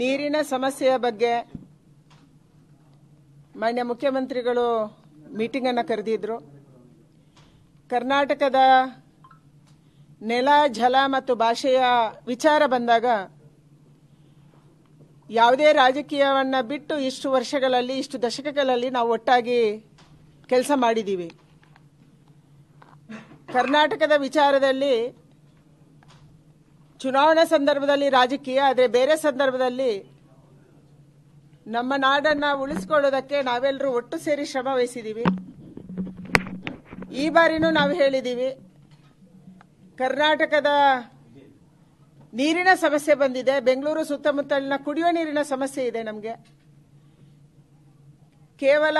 ನೀರಿನ ಸಮಸ್ಯೆಯ ಬಗ್ಗೆ ಮಾನ್ಯ ಮುಖ್ಯಮಂತ್ರಿಗಳು ಮೀಟಿಂಗ್ ಅನ್ನು ಕರೆದಿದ್ರು. ಕರ್ನಾಟಕದ ನೆಲ, ಜಲ ಮತ್ತು ಭಾಷೆಯ ವಿಚಾರ ಬಂದಾಗ ಯಾವುದೇ ರಾಜಕೀಯವನ್ನು ಬಿಟ್ಟು ಇಷ್ಟು ವರ್ಷಗಳಲ್ಲಿ, ಇಷ್ಟು ದಶಕಗಳಲ್ಲಿ ನಾವು ಒಟ್ಟಾಗಿ ಕೆಲಸ ಮಾಡಿದ್ದೀವಿ. ಕರ್ನಾಟಕದ ವಿಚಾರದಲ್ಲಿ ಚುನಾವಣಾ ಸಂದರ್ಭದಲ್ಲಿ ರಾಜಕೀಯ, ಆದರೆ ಬೇರೆ ಸಂದರ್ಭದಲ್ಲಿ ನಮ್ಮ ನಾಡನ್ನು ಉಳಿಸಿಕೊಳ್ಳೋದಕ್ಕೆ ನಾವೆಲ್ಲರೂ ಒಟ್ಟು ಸೇರಿ ಶ್ರಮ ವಹಿಸಿದ್ದೀವಿ. ಈ ಬಾರಿನೂ ನಾವು ಹೇಳಿದ್ದೀವಿ, ಕರ್ನಾಟಕದ ನೀರಿನ ಸಮಸ್ಯೆ ಬಂದಿದೆ, ಬೆಂಗಳೂರು ಸುತ್ತಮುತ್ತಲಿನ ಕುಡಿಯುವ ನೀರಿನ ಸಮಸ್ಯೆ ಇದೆ. ನಮಗೆ ಕೇವಲ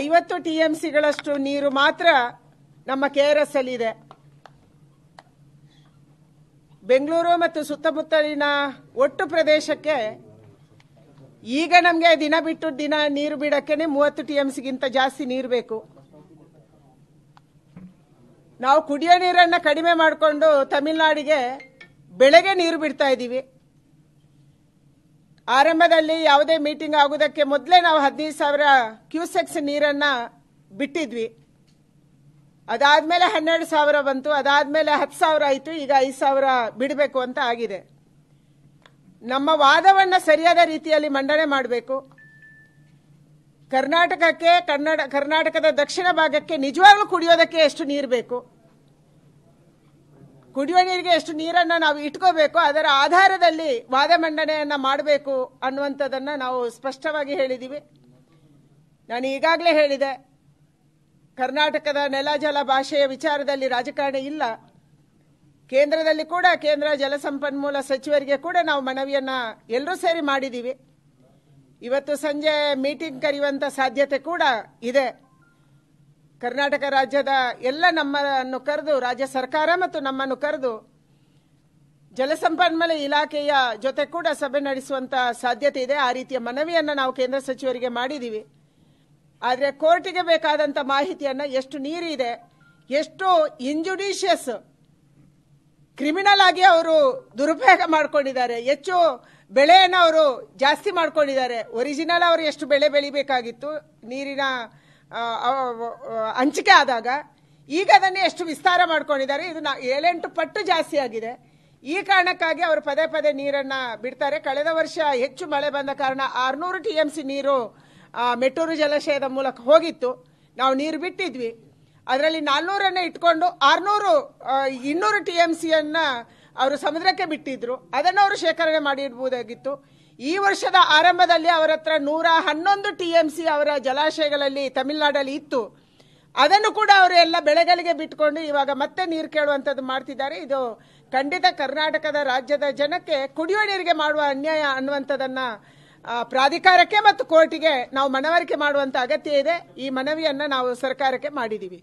50 TMCಗಳಷ್ಟು ನೀರು ಮಾತ್ರ ನಮ್ಮ KRS ಅಲ್ಲಿ ಇದೆ. ಬೆಂಗಳೂರು ಮತ್ತು ಸುತ್ತಮುತ್ತಲಿನ ಒಟ್ಟು ಪ್ರದೇಶಕ್ಕೆ ಈಗ ನಮಗೆ ದಿನ ಬಿಟ್ಟು ದಿನ ನೀರು ಬಿಡೋಕ್ಕೇನೆ 30 TMCಗಿಂತ ಜಾಸ್ತಿ ನೀರು ಬೇಕು. ನಾವು ಕುಡಿಯೋ ನೀರನ್ನು ಕಡಿಮೆ ಮಾಡಿಕೊಂಡು ತಮಿಳುನಾಡಿಗೆ ಬೆಳಗ್ಗೆ ನೀರು ಬಿಡ್ತಾ ಇದ್ದೀವಿ. ಆರಂಭದಲ್ಲಿ ಯಾವುದೇ ಮೀಟಿಂಗ್ ಆಗೋದಕ್ಕೆ ಮೊದಲೇ ನಾವು 15,000 ಕ್ಯೂಸೆಕ್ಸ್ ನೀರನ್ನು ಬಿಟ್ಟಿದ್ವಿ. ಅದಾದಮೇಲೆ 12,000 ಬಂತು, ಅದಾದಮೇಲೆ 10,000 ಆಯಿತು, ಈಗ 5,000 ಬಿಡಬೇಕು ಅಂತ ಆಗಿದೆ. ನಮ್ಮ ವಾದವನ್ನು ಸರಿಯಾದ ರೀತಿಯಲ್ಲಿ ಮಂಡನೆ ಮಾಡಬೇಕು. ಕರ್ನಾಟಕಕ್ಕೆ, ಕರ್ನಾಟಕದ ದಕ್ಷಿಣ ಭಾಗಕ್ಕೆ ನಿಜವಾಗ್ಲೂ ಕುಡಿಯೋದಕ್ಕೆ ಎಷ್ಟು ನೀರು ಬೇಕು, ಕುಡಿಯುವ ನೀರಿಗೆ ಎಷ್ಟು ನೀರನ್ನು ನಾವು ಇಟ್ಕೋಬೇಕು, ಅದರ ಆಧಾರದಲ್ಲಿ ವಾದ ಮಂಡನೆಯನ್ನು ಮಾಡಬೇಕು ಅನ್ನುವಂಥದ್ದನ್ನು ನಾವು ಸ್ಪಷ್ಟವಾಗಿ ಹೇಳಿದ್ದೀವಿ. ನಾನು ಈಗಾಗಲೇ ಹೇಳಿದೆ, ಕರ್ನಾಟಕದ ನೆಲ, ಜಲ, ಭಾಷೆಯ ವಿಚಾರದಲ್ಲಿ ರಾಜಕಾರಣ ಇಲ್ಲ. ಕೇಂದ್ರದಲ್ಲಿ ಕೂಡ, ಕೇಂದ್ರ ಜಲಸಂಪನ್ಮೂಲ ಸಚಿವರಿಗೆ ಕೂಡ ನಾವು ಮನವಿಯನ್ನು ಎಲ್ಲರೂ ಸೇರಿ ಮಾಡಿದ್ದೀವಿ. ಇವತ್ತು ಸಂಜೆ ಮೀಟಿಂಗ್ ಕರೆಯುವಂಥ ಸಾಧ್ಯತೆ ಕೂಡ ಇದೆ. ಕರ್ನಾಟಕ ರಾಜ್ಯದ ಎಲ್ಲ ನಮ್ಮನ್ನು ಕರೆದು, ರಾಜ್ಯ ಸರ್ಕಾರ ಮತ್ತು ನಮ್ಮನ್ನು ಕರೆದು ಜಲಸಂಪನ್ಮೂಲ ಇಲಾಖೆಯ ಜೊತೆ ಕೂಡ ಸಭೆ ನಡೆಸುವಂಥ ಸಾಧ್ಯತೆ ಇದೆ. ಆ ರೀತಿಯ ಮನವಿಯನ್ನು ನಾವು ಕೇಂದ್ರ ಸಚಿವರಿಗೆ ಮಾಡಿದ್ದೀವಿ. ಆದರೆ ಕೋರ್ಟಿಗೆ ಬೇಕಾದಂಥ ಮಾಹಿತಿಯನ್ನು, ಎಷ್ಟು ನೀರಿದೆ, ಎಷ್ಟು ಇಂಜುಡಿಷಿಯಸ್ ಕ್ರಿಮಿನಲ್ ಆಗಿ ಅವರು ದುರುಪಯೋಗ ಮಾಡಿಕೊಂಡಿದ್ದಾರೆ, ಹೆಚ್ಚು ಬೆಳೆಯನ್ನು ಅವರು ಜಾಸ್ತಿ ಮಾಡಿಕೊಂಡಿದ್ದಾರೆ. ಒರಿಜಿನಲ್ ಅವರು ಎಷ್ಟು ಬೆಳೆ ಬೆಳಿಬೇಕಾಗಿತ್ತು ನೀರಿನ ಹಂಚಿಕೆ ಆದಾಗ, ಈಗ ಅದನ್ನು ಎಷ್ಟು ವಿಸ್ತಾರ ಮಾಡಿಕೊಂಡಿದ್ದಾರೆ, ಇದು 7-8 ಪಟ್ಟು ಜಾಸ್ತಿ ಆಗಿದೆ. ಈ ಕಾರಣಕ್ಕಾಗಿ ಅವರು ಪದೇ ಪದೇ ನೀರನ್ನು ಬಿಡ್ತಾರೆ. ಕಳೆದ ವರ್ಷ ಹೆಚ್ಚು ಮಳೆ ಬಂದ ಕಾರಣ 600 TMC ನೀರು ಮೆಟ್ಟೂರು ಜಲಾಶಯದ ಮೂಲಕ ಹೋಗಿತ್ತು. ನಾವು ನೀರು ಬಿಟ್ಟಿದ್ವಿ, ಅದರಲ್ಲಿ 400 ಇಟ್ಕೊಂಡು 200 TMCಯನ್ನು ಅವರು ಸಮುದ್ರಕ್ಕೆ ಬಿಟ್ಟಿದ್ರು. ಅದನ್ನು ಅವರು ಶೇಖರಣೆ ಮಾಡಿರ್ಬೋದಾಗಿತ್ತು. ಈ ವರ್ಷದ ಆರಂಭದಲ್ಲಿ ಅವರ ಹತ್ರ 111 TMC ಅವರ ಜಲಾಶಯಗಳಲ್ಲಿ ತಮಿಳುನಾಡಲ್ಲಿ ಇತ್ತು. ಅದನ್ನು ಕೂಡ ಅವರು ಎಲ್ಲ ಬೆಳೆಗಳಿಗೆ ಬಿಟ್ಕೊಂಡು ಇವಾಗ ಮತ್ತೆ ನೀರು ಕೇಳುವಂಥದ್ದು ಮಾಡ್ತಿದ್ದಾರೆ. ಇದು ಖಂಡಿತ ಕರ್ನಾಟಕದ ರಾಜ್ಯದ ಜನಕ್ಕೆ ಕುಡಿಯುವ ನೀರಿಗೆ ಮಾಡುವ ಅನ್ಯಾಯ ಅನ್ನುವಂಥದ್ದನ್ನು ಪ್ರಾಧಿಕಾರಕ್ಕೆ ಮತ್ತು ಕೋರ್ಟಿಗೆ ನಾವು ಮನವರಿಕೆ ಮಾಡುವಂಥ ಅಗತ್ಯ ಇದೆ. ಈ ಮನವಿಯನ್ನು ನಾವು ಸರ್ಕಾರಕ್ಕೆ ಮಾಡಿದ್ದೀವಿ.